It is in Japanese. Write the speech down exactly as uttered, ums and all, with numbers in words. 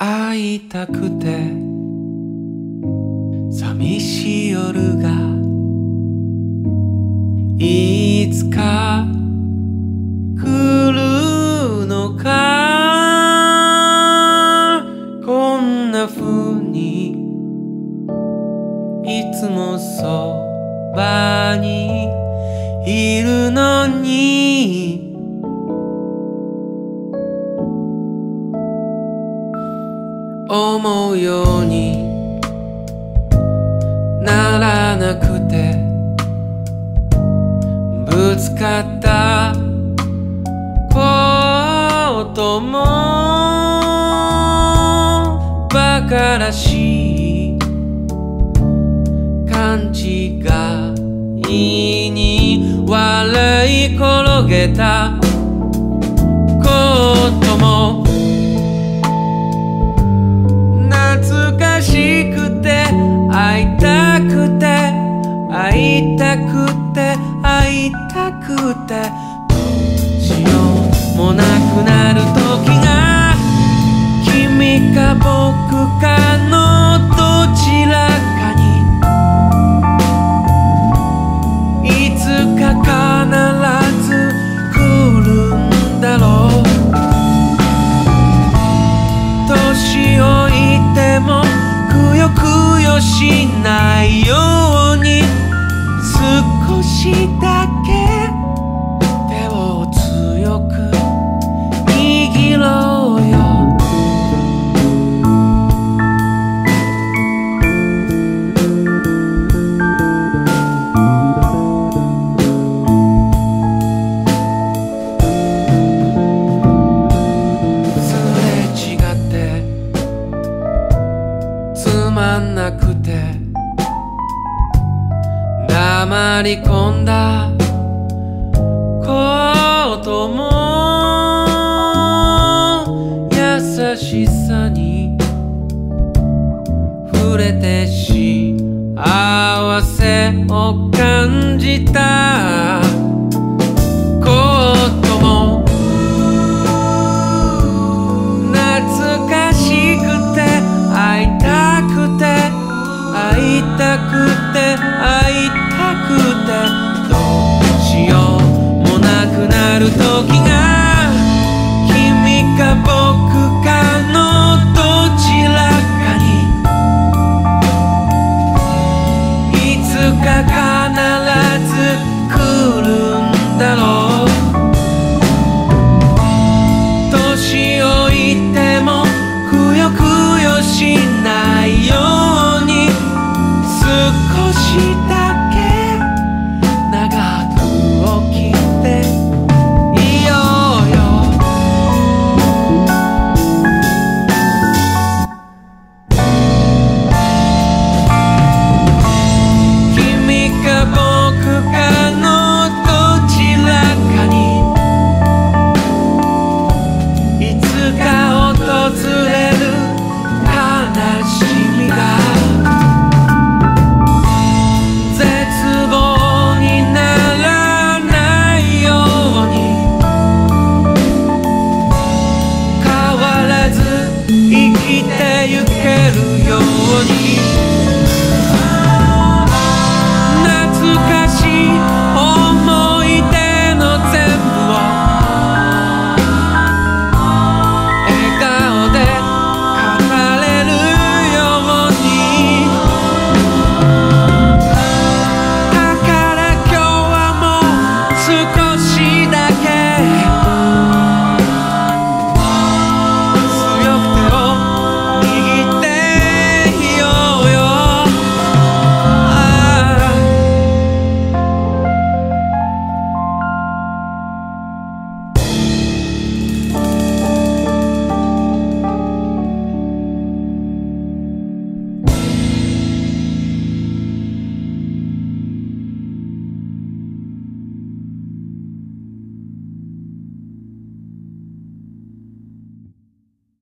会いたくて寂しい夜がいつか来るのか、こんな風にいつもそばにいるのに、思うようにならなくて、ぶつかったことも馬鹿らしい勘違いに笑い転げたことも、懐かしくて会いたくて会いたくて会いたくて、どうしようもなくなる時が、君か僕かのどちらかにいつか必ず来るんだろう。年をもくよくよしないように、少しだけ手を強く握ろうよ。黙り込んだことも、優しさに触れて幸せを感じたことも、懐かしくて会いたくて会いたくて会いたくて、どうしようもなくなる時が、君か僕かのどちらかにいつか必ず来るんだろう。年老いてもくよくよしないように、少しだけ生きてゆけるように。